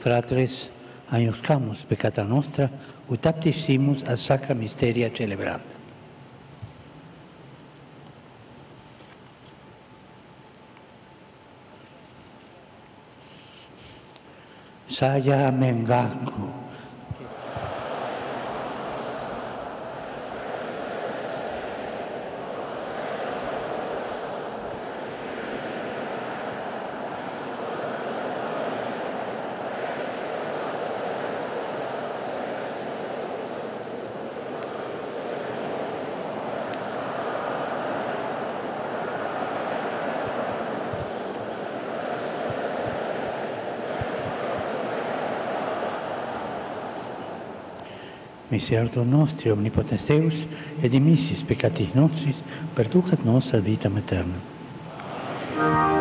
fratres, aiuscamus peccata nostra, ut aptissimus ad sacra misteria celebranda. Saya mengaku Miserere nostri, omnipotens Deus, et dimissis peccatis nostris, perducat nos ad vitam aeternam.